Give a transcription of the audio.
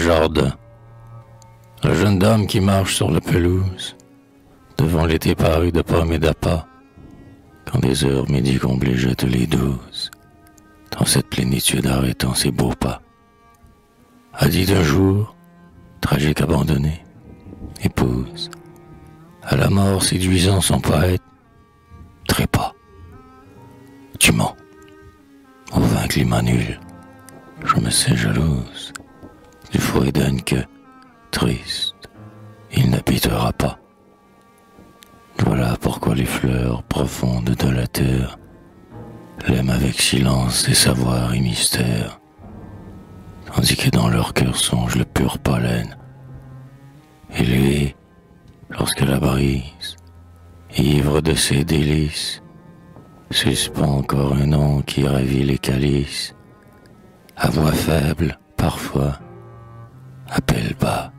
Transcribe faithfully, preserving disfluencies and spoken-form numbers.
jardin. La jeune dame qui marche sur la pelouse, devant l'été paru de pommes et d'appâts, quand des heures midi comblées jettent les douze, dans cette plénitude arrêtant ses beaux pas, a dit d'un jour, tragique abandonné, épouse, à la mort séduisant son poète, trépas. Tu mens, au vain climat nul, je me sais jalouse du foyer d'âne que, triste, il n'habitera pas. Voilà pourquoi les fleurs profondes de la terre l'aiment avec silence et savoir et mystère, tandis que dans leur cœur songe le pur pollen. Et lui, lorsque la brise, ivre de ses délices, suspend encore un nom qui ravit les calices, à voix faible, parfois, appelle bas.